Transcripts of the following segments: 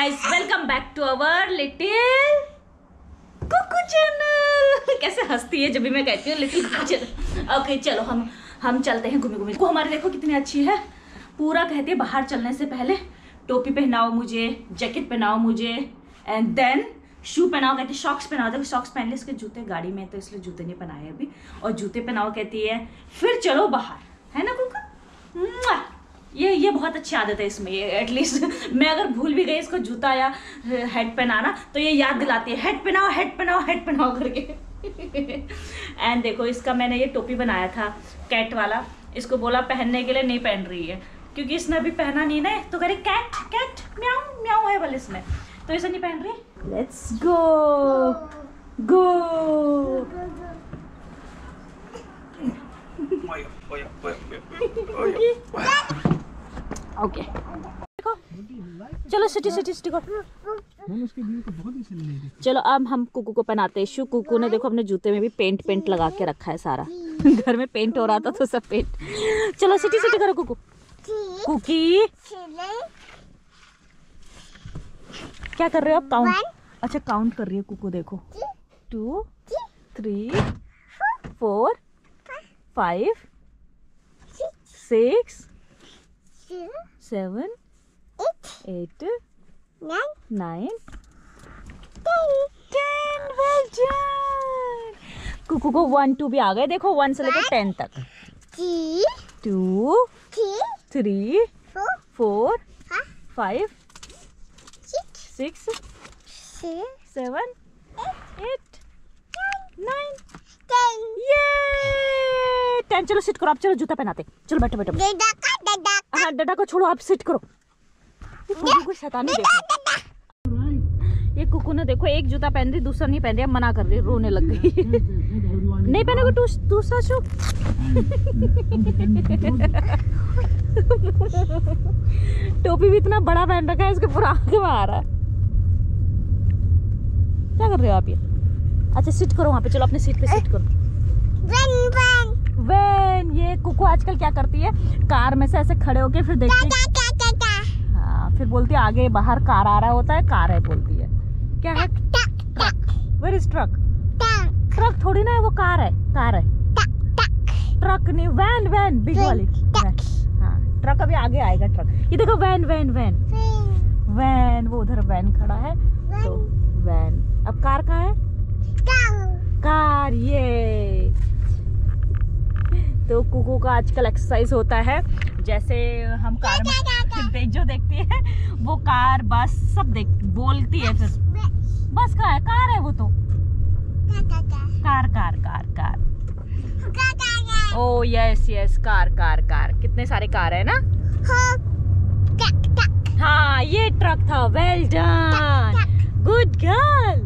Guys, welcome back to our little Kuku channel. कैसे हंसती है जब भी मैं कहती हूँ लिटिल कुकू चैनल। ओके चलो हम चलते हैं घूमे घूमे। हमारे देखो कितनी अच्छी है, पूरा कहती है बाहर चलने से पहले टोपी पहनाओ मुझे, जैकेट पहनाओ मुझे, एंड देन शू पहनाओ, कहती है सॉक्स पहनाओ। देखो सॉक्स पहन ले, इसके जूते गाड़ी में तो इसलिए जूते नहीं पहनाए अभी, और जूते पहनाओ कहती है, फिर चलो बाहर, है ना कुकू। ये बहुत अच्छी आदत है इसमें, ये एटलीस्ट मैं अगर भूल भी गई इसको जूता या हेड पहनाना तो ये याद दिलाती है, हेड पहनाओ हेड पहनाओ हेड पहनाओ करके। एंड देखो इसका मैंने ये टोपी बनाया था कैट वाला, इसको बोला पहनने के लिए, नहीं पहन रही है क्योंकि इसने अभी पहना नहीं ना, तो कह रही कैट कैट म्याऊ म्याऊ है बोले इसमें, तो इसे नहीं पहन रही। Let's go go. ओके चलो सिटी सिटी सिटी को। चलो अब हम कुकू को पहनाते हैं शू। कुकू ने देखो अपने जूते में भी पेंट लगा के रखा है सारा। घर में पेंट हो रहा था तो सब पेंट। चलो सिटी सिटी करो कुकू कुकी। क्या कर रहे हो आप? काउंट। अच्छा काउंट कर रही है कुकू, देखो 2 3 4 5 6 7 8 9 10। Well done. कुकू को 1 2 भी आ गए, देखो 1 से लेकर 10 तक। 2 3 4 5 6 7 8 9 10। ये 10। चलो सिट करो आप, चलो जूता पहनाते, चलो बैठो बैठो। हाँ डडा को छोड़ो आप, सिट करो। कुकू शैतानी देखो, ये कुकू ने देखो एक जूता पहन रही, दूसरा नहीं पहन रही, मना कर रही, रोने लग गई। नहीं पहने को दूसरा शू। टोपी भी इतना बड़ा पहन रखा है इसके, पूरा आंख में आ रहा है। क्या कर रहे हो आप ये? अच्छा सिट करो वहाँ पे, चलो अपने सीट पे सिट करो। वैन ये कुकू आजकल क्या करती है, कार में से ऐसे खड़े होके फिर देखती है, हाँ फिर बोलती है आगे बाहर कार आ रहा होता है, कार है बोलती है। क्या है? Truck. Where is truck? Truck थोड़ी ना है वो, कार है, कार है। ट्रक नहीं, वैन वैन बिग वाली। हाँ ट्रक अभी आगे आएगा ट्रक। ये देखो वैन वैन वैन वैन, वो उधर वैन खड़ा है तो वैन। अब कार कहाँ है? कार। ये तो कुकू का आजकल एक्सरसाइज होता है, जैसे हम कार में जो देखती है वो कार बस सब देख बोलती है, फिर बस का है, कार है वो तो car car car car. Oh yes yes car car car, कितने सारे कार है ना। हाँ ये ट्रक था। Well done, good girl.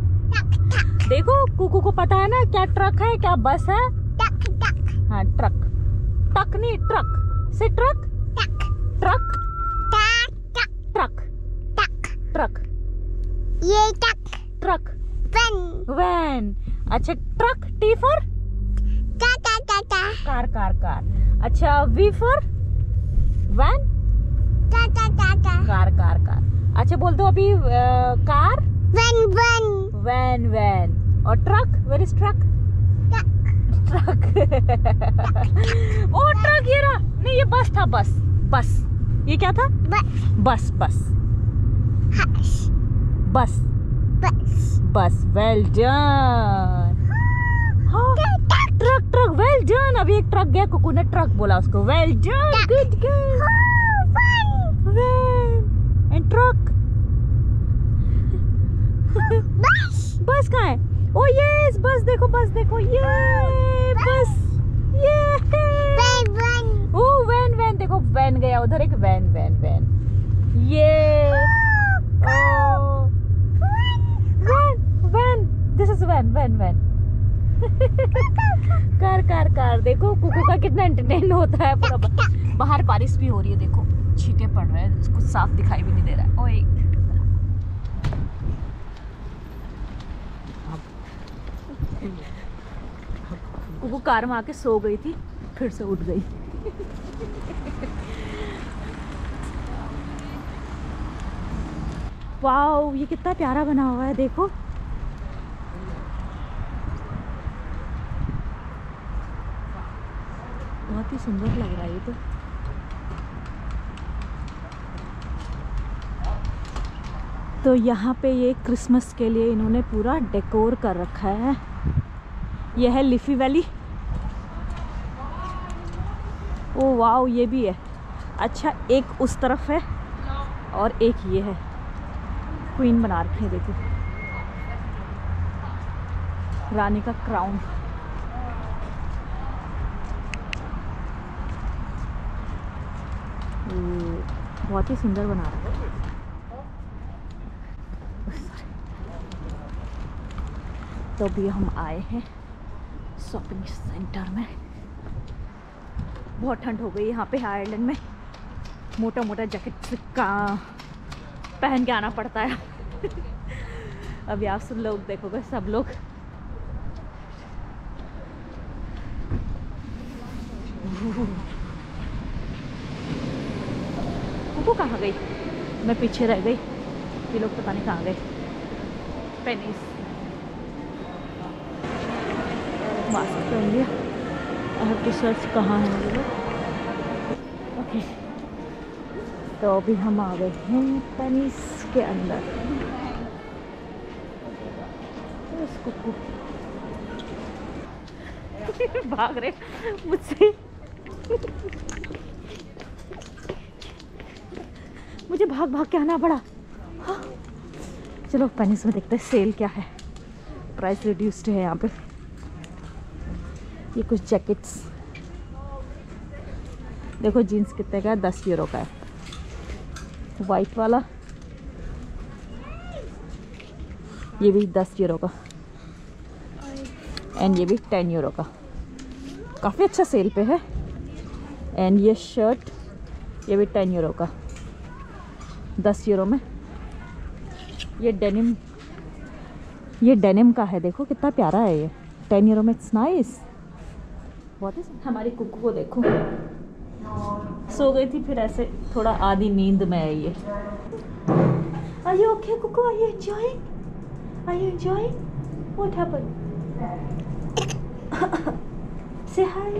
देखो कुकू को पता है ना क्या ट्रक है क्या बस है। टक टक। हाँ ट्रक, टक नहीं ट्रक से ट्रक टक ट्रक टक ट्रक टक ट्रक। ये टक ट्रक वैन वैन। अच्छा ट्रक टी फॉर टा टा टा टा कार कार कार। अच्छा वी फॉर वैन टा टा टा टा कार कार कार। अच्छा बोल दो अभी car van van van van. और truck? Where is truck? Truck oh truck ये रहा। नहीं ये बस था, बस बस। ये क्या था? बस bus bus bus. Well done. Truck truck well done. अभी एक ट्रक गया, कुकू ने ट्रक बोला उसको। Well done, good girl. Van and truck. Bus कहाँ है? ओ यस बस देखो, बस देखो। ये बस ये van van. Oh van van देखो, वैन गया उधर एक वैन वैन वैन। ये van van, this is van van van. Car car car. देखो कुकू का कितना एंटरटेन होता है पूरा। बाहर बारिश भी हो रही है, देखो छींटे पड़ रहे हैं, कुछ साफ दिखाई भी नहीं दे रहा है। ओ एक कुकू कार में आके सो गई थी, फिर से उठ गई। वाओ ये कितना प्यारा बना हुआ है, देखो बहुत ही सुंदर लग रहा है ये तो। यहाँ पे ये क्रिसमस के लिए इन्होंने पूरा डेकोर कर रखा है। यह है लिफी वैली। ओ वाओ ये भी है। अच्छा एक उस तरफ है और एक ये है, क्वीन बना रखी है, देखो रानी का क्राउन। बहुत ही सुंदर बना रखा है। तो भी हम आए हैं शॉपिंग सेंटर में, बहुत ठंड हो गई यहाँ पे आयरलैंड में, मोटा मोटा जैकेट का पहन के आना पड़ता है। अभी आप सब लोग देखोगे, सब लोग कुकू कहाँ गई, मैं पीछे रह गई, ये लोग पता नहीं कहाँ गए। पेनिस मास्क पहन लिया और रिसर्च कहाँ है मेरे लोग। ओके तो अभी हम आ गए हैं पेनिस के अंदर। कुकू भाग रहे मुझसे, मुझे भाग भाग के आना पड़ा। हाँ चलो पेनिस में देखते हैं सेल क्या है, प्राइस रिड्यूस्ड है यहाँ पे। ये कुछ जैकेट्स देखो, जीन्स कितने का है, 10 यूरो का है, वाइट वाला ये भी 10 यूरो का, एंड ये भी 10 यूरो का, काफ़ी अच्छा सेल पे है। एंड ये शर्ट ये भी 10 यूरो का, 10 यूरो में। ये डेनिम का है, देखो कितना प्यारा है ये, 10 यूरो में, इट्स नाइस। बहुत ही हमारी कुकू को देखो, सो गई थी फिर ऐसे थोड़ा आधी नींद में है ये। Are you okay, Kuku? Are you enjoying? Are you enjoying? What happened? Say hi.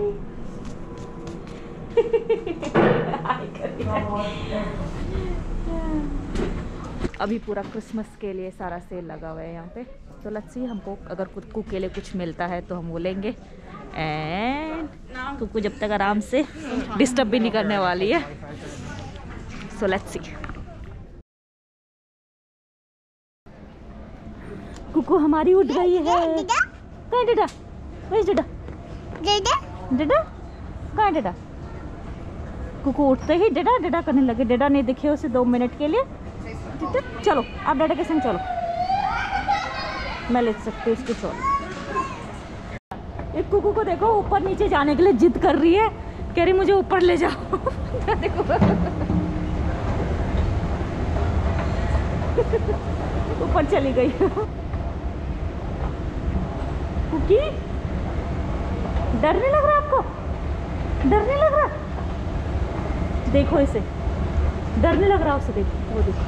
अभी पूरा क्रिसमस के लिए सारा सेल लगा हुआ है यहाँ पे, तो लेट्स सी हमको अगर कुकू के लिए कुछ मिलता है तो हम वो लेंगे। एंड कुकू जब तक आराम से डिस्टर्ब भी नहीं करने वाली है, सो लेट्स सी। कुकू हमारी उठ गई है। कहाँ डेडा? कहाँ डेडा? कुकू उठते ही डेडा डेडा करने लगे, डेडा नहीं दिखे उसे 2 मिनट के लिए। चलो आप डेडा के संग चलो, मैं ले सकती हूँ इसको। चलो कुकू को देखो ऊपर नीचे जाने के लिए जिद कर रही है, कह रही मुझे ऊपर ले जाओ। देखो ऊपर चली गई कुकी। डर नहीं लग रहा आपको? डर नहीं लग रहा? देखो इसे, डर नहीं लग रहा उसे, देखो वो देखो।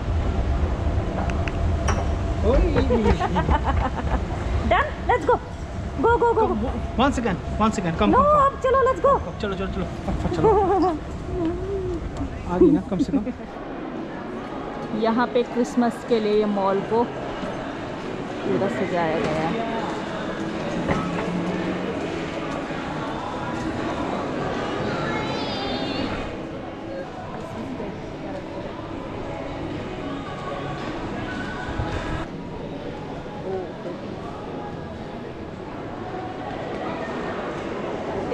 Done, let's go. Go go go. Once again. Come. No, अब चलो let's go. चलो. चलो. आ गई ना कम से कम। यहाँ पे क्रिसमस के लिए ये मॉल को पूरा सजाया गया है।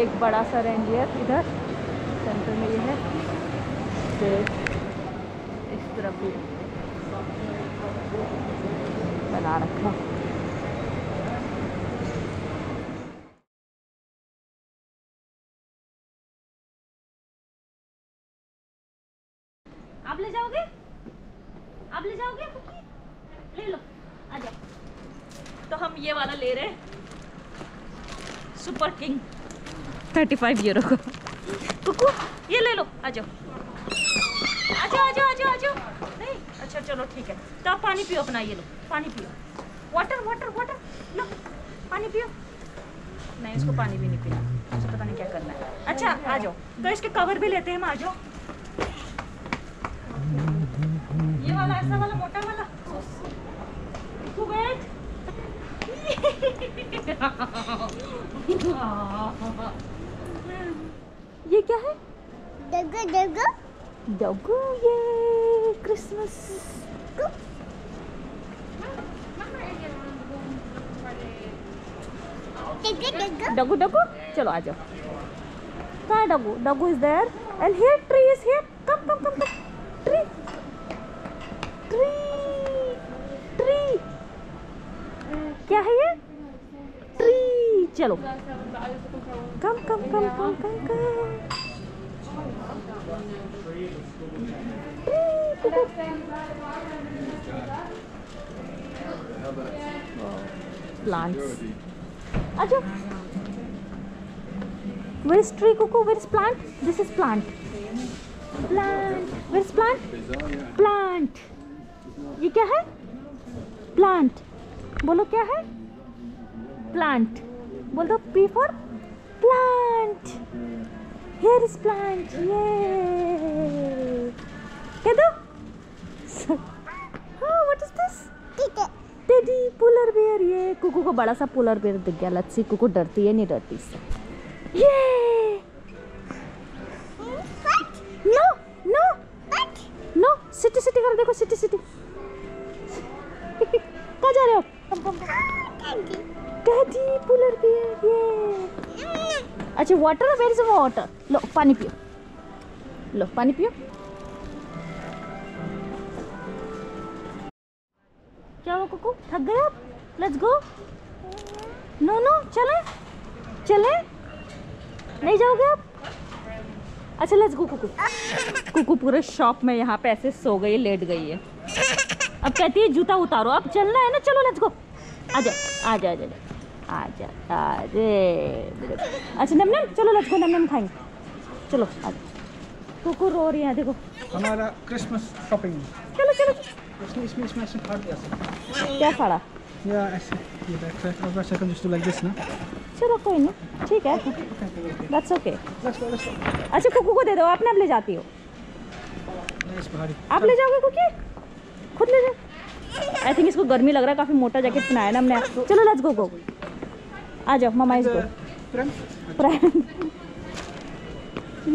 एक बड़ा सा रेंडियर इधर सेंटर में ये है, फिर इस तरफ भी बना रखा। आप ले जाओगे? आप ले जाओगे कुकी? ले लो, आ जाओ। तो हम ये वाला ले रहे हैं, सुपर किंग, 35 यूरो का। कुकू ये ले लो, आ जाओ। अच्छा चलो ठीक है, तब पानी पियो अपना, ये लो पानी पियो, वाटर वाटर वाटर लो पानी पियो। नहीं इसको पानी भी नहीं पीना, मुझे पता नहीं क्या करना है। अच्छा आ जाओ, तो इसके कवर भी लेते हैं हम, आ जाओ। ये वाला ऐसा वाला मोटा वाला ये क्या है? डगो डगो डगो, ये क्रिसमस डगो डगो। चलो आ जाओ, कहाँ doggo doggo is there and here tree is here, come come come come, tree tree tree, क्या है ये? ट्री। चलो come come come come come come, plants. अच्छा where is tree Kuku, where is plant, this is plant, plant where is plant, plant ये क्या है? Plant बोलो क्या है? प्लांट बोल दो, P for plant, here is plant, ये कह दो। हाँ what is this? Teddy polar bear, ये कुकू को बड़ा सा पोलर बेयर दिख गया। लेट्स सी कुकू डरती है नहीं डरती इससे। ये नो नो नो, सिटी सिटी कर देखो, सिटी सिटी कहाँ जा रहे हो? टेडी पोलर बेयर ये। अच्छा वाटर, वेयर इज वाटर? लो पानी पियो, लो पानी पियो। क्या हुआ कुकू, थक गए आप? Let's go. नो नो, चले चले नहीं जाओगे आप? अच्छा लेट्स गो कुकू। कुकू पूरे शॉप में यहाँ पे ऐसे सो गई, लेट गई है। अब कहती है जूता उतारो, अब चलना है ना, चलो लेट्स गो। आजा आजा आजा आजा आजा। अच्छा नम नम, चलो लेट्स गो, नम नम खाएंगे, चलो आजा। कुकू रो रही है, देखो हमारा क्रिसमस शॉपिंग। चलो चलो, इसमें इसमें ऐसे फाड़ दिया सर। क्या फाड़ा? या ऐसे ये बैक साइड, और सेकंड जस्ट लाइक दिस ना। चलो कोई नहीं, ठीक है, दैट्स ओके। अच्छा कुकू को दे दो, आपने आप ले जाती हो, आप ले जाओगे कुकी, खुद ले जाओ। आई थिंक इसको गर्मी लग रहा है, काफ़ी मोटा जैकेट पहनाया ना हमने। चलो लेट्स गो गो, आ जाओ मामा, इसको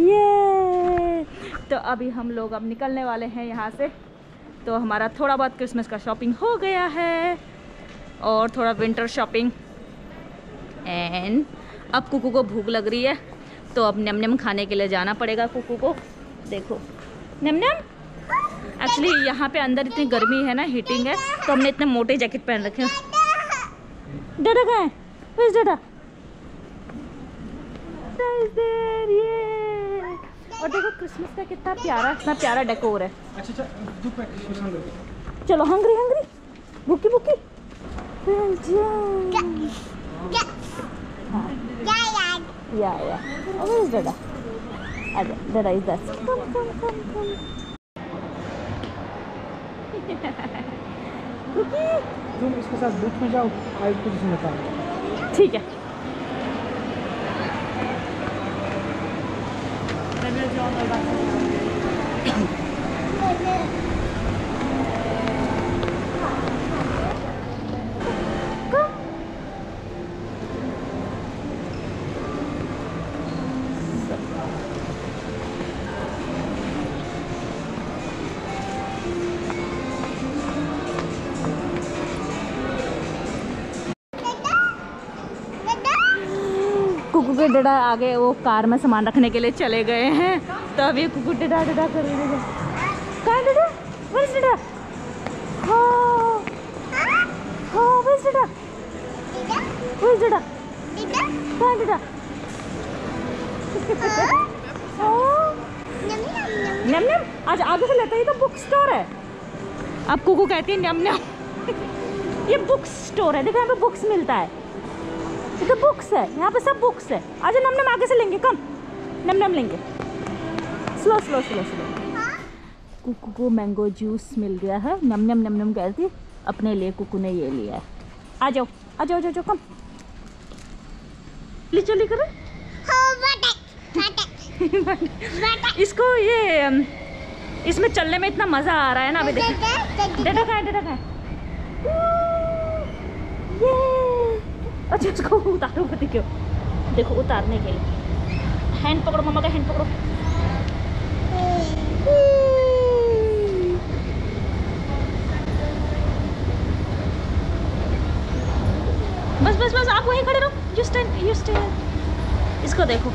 ये। तो अभी हम लोग अब निकलने वाले हैं यहाँ से, तो हमारा थोड़ा बहुत क्रिसमस का शॉपिंग हो गया है और थोड़ा विंटर शॉपिंग। एंड अब कुकू को भूख लग रही है, तो अब नम नम खाने के लिए जाना पड़ेगा कुकू को। देखो नम नम, एक्चुअली यहाँ पे अंदर इतनी गर्मी है ना, हीटिंग है, तो हमने इतने मोटे जैकेट पहन रखे हैं। डाटा कहाँ है? Please data. और देखो क्रिसमस का कितना प्यारा, इतना प्यारा डेकोर है। अच्छा अच्छा चलो, हंगरी हंगरी, भूखी भूखी। या दादा, अच्छा दादा इज दस। तुम इसके साथ दूध में जाओ, आई कुछ बताओ। ठीक है डडा आ गए, वो कार में सामान रखने के लिए चले गए हैं, तो अब ये कुकू डडा डडा कर रही है। कहाँ डडा? बस डडा। हाँ हाँ बस डडा, बस डडा, कहाँ डडा? नम नम, आज आगे से लेता ही तो बुक स्टोर है। अब कुकू कहती है नम नम। ये बुक स्टोर है, देखो यहाँ पे बुक्स मिलता है, तो बुक्स है यहाँ पे, सब बुक्स है। आज नम नम आगे से लेंगे, कम नम नम लेंगे, slow slow slow slow. Kuku को मैंगो जूस मिल गया है। नम नम नम नम कह थी, अपने लिए कुकू ने ये लिया है। आ जाओ आ जाओ आ जाओ, कम ले चली करो। इसको ये इसमें चलने में इतना मजा आ रहा है ना। अभी देखो डेटा का है, डेटा का है। ये अच्छा इसको उतारो, पता क्यों? देखो उतारने के लिए हैंड पकड़ो, मम्मा का हैंड पकड़ो। बस बस बस आप वहीं खड़े रहो। You stand. इसको देखो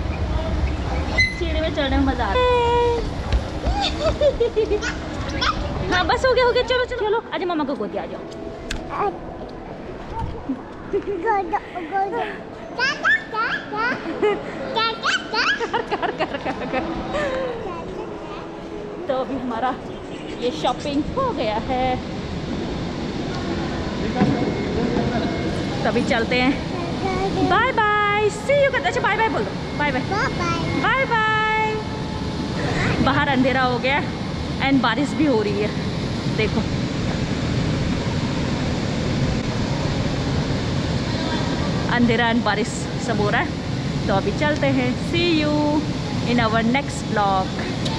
सीढ़ी में चढ़ने में मजा आ रहा है। हाँ बस हो गया हो गया, चलो चलो चलो। आज मामा को गोदी आ जाओ। तो अभी हमारा ये शॉपिंग हो गया है, तभी चलते हैं। बाय बाय, सी यू कर। अच्छा बाय बाय बोलो, बाय बाय बाय बाय। बाहर अंधेरा हो गया एंड बारिश भी हो रही है। देखो अंधेरा एंड बारिश सब हो रहा है। तो अभी चलते हैं। See you in our next blog.